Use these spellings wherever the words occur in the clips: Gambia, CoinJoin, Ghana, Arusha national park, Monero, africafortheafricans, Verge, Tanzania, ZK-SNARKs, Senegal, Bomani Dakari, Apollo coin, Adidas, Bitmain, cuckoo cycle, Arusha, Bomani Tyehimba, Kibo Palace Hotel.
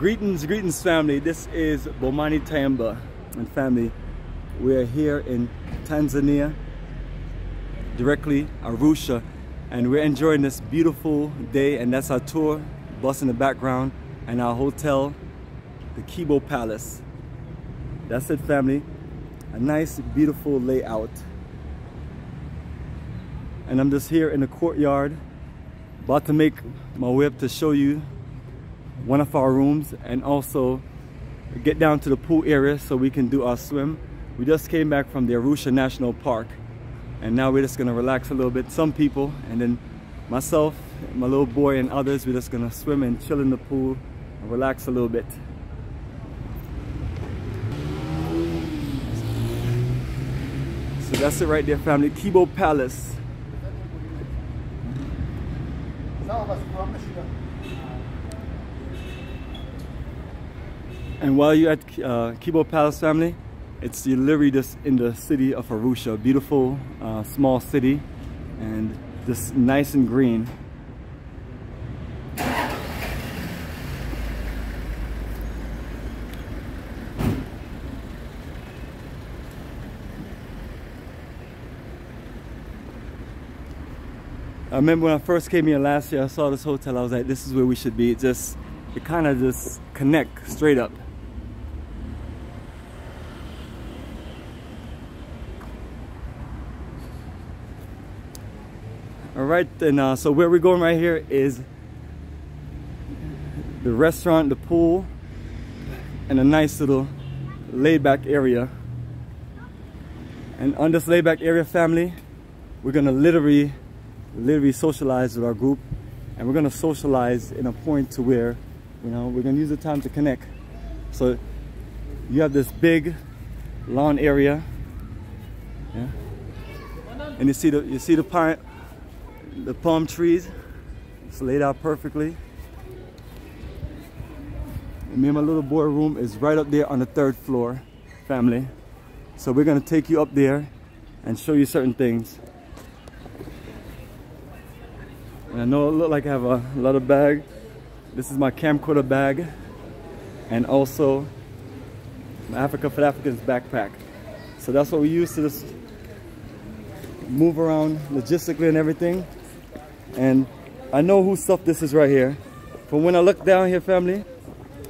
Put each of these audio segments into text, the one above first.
Greetings family, this is Bomani Tyehimba, and family, we are here in Tanzania, directly Arusha, and we're enjoying this beautiful day, and that's our tour bus in the background and our hotel, the Kibo Palace. That's it family, a nice beautiful layout. And I'm just here in the courtyard, about to make my way up to show you one of our rooms and also get down to the pool area so we can do our swim. We just came back from the Arusha National Park and now we're just gonna relax a little bit, some people, and then myself, my little boy and others, we're just gonna swim and chill in the pool and relax a little bit. So that's it right there family, Kibo Palace. And while you're at Kibo Palace family, it's literally just in the city of Arusha, beautiful small city, and just nice and green. I remember when I first came here last year, I saw this hotel, I was like, this is where we should be. It kind of just connect straight up. All right, then, so where we're going right here is the restaurant, the pool, and a nice little laid-back area. And on this laid-back area, family, we're gonna literally socialize with our group, and we're gonna socialize in a point to where, you know, we're gonna use the time to connect. So you have this big lawn area, yeah? And you see the pine. The palm trees, it's laid out perfectly. And me and my little boy room is right up there on the 3rd floor, family. So we're gonna take you up there and show you certain things. And I know it looks like I have a leather bag. This is my camcorder bag and also my Africa for Africans backpack. So that's what we use to just move around logistically and everything. And I know whose stuff this is right here. From when I look down here, family,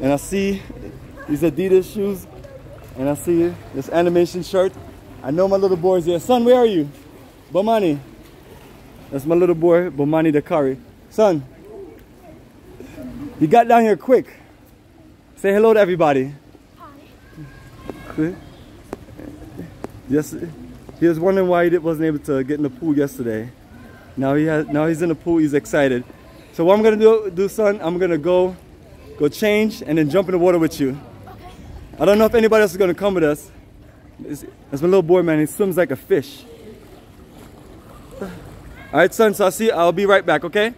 and I see these Adidas shoes, and I see this animation shirt, I know my little boy's there. Son, where are you? Bomani. That's my little boy, Bomani Dakari. Son, you got down here quick. Say hello to everybody. Hi. Yes, he was wondering why he wasn't able to get in the pool yesterday. Now he's in the pool, he's excited. So what I'm gonna do, son, I'm gonna go change and then jump in the water with you. Okay. I don't know if anybody else is gonna come with us. That's my little boy, man, he swims like a fish. All right, son, so I'll be right back, okay?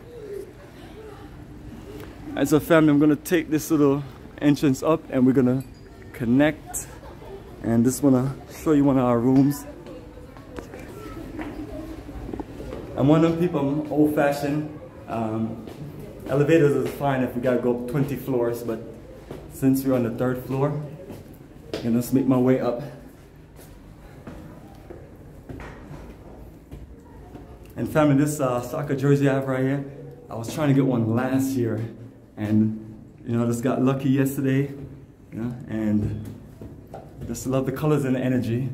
All right, so family, I'm gonna take this little entrance up and we're gonna connect. And just wanna show you one of our rooms. I'm one of them people, I'm old-fashioned. Elevators is fine if we gotta go up 20 floors, but since we're on the 3rd floor, I'm gonna just make my way up. And family, this soccer jersey I have right here, I was trying to get one last year, and you know, just got lucky yesterday, you know, and just love the colors and the energy.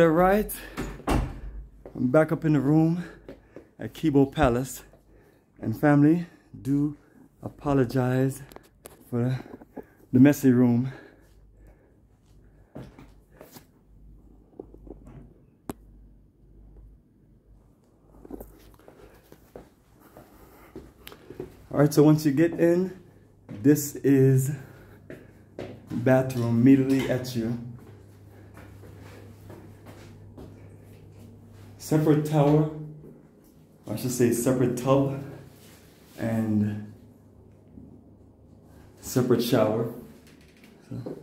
All right, I'm back up in the room at Kibo Palace, and family, do apologize for the messy room. All right, so once you get in, this is bathroom immediately at you. Separate tower, or I should say separate tub and separate shower. So.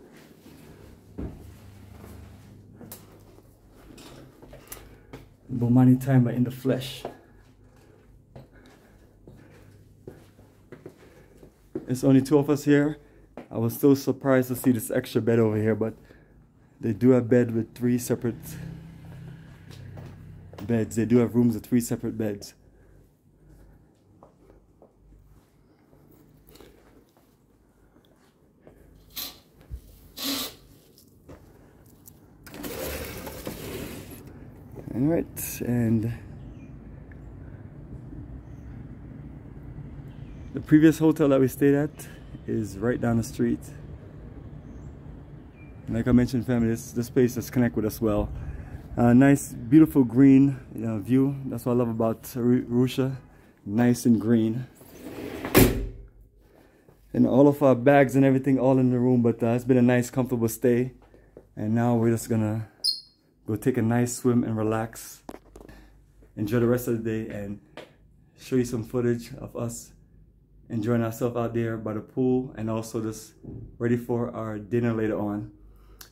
Bomani Tyehimba in the flesh. It's only two of us here. I was so surprised to see this extra bed over here, but they do have bed with three separate beds. They do have rooms with three separate beds. All right, and the previous hotel that we stayed at is right down the street. And like I mentioned, family, this place does connect with us well. Nice, beautiful green view. That's what I love about Arusha. Nice and green. And all of our bags and everything all in the room, but it's been a nice, comfortable stay. And now we're just gonna go take a nice swim and relax. Enjoy the rest of the day and show you some footage of us enjoying ourselves out there by the pool and also just ready for our dinner later on.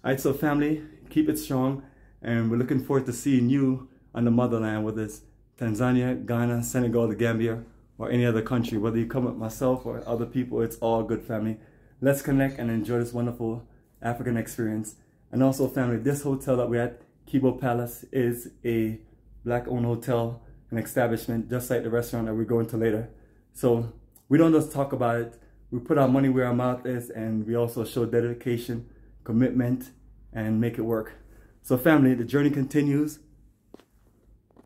All right, so family, keep it strong. And we're looking forward to seeing you on the motherland, whether it's Tanzania, Ghana, Senegal, the Gambia, or any other country. Whether you come with myself or other people, it's all good, family. Let's connect and enjoy this wonderful African experience. And also, family, this hotel that we're at, Kibo Palace, is a black-owned hotel, an establishment, just like the restaurant that we're going to later. So we don't just talk about it. We put our money where our mouth is, and we also show dedication, commitment, and make it work. So family, the journey continues.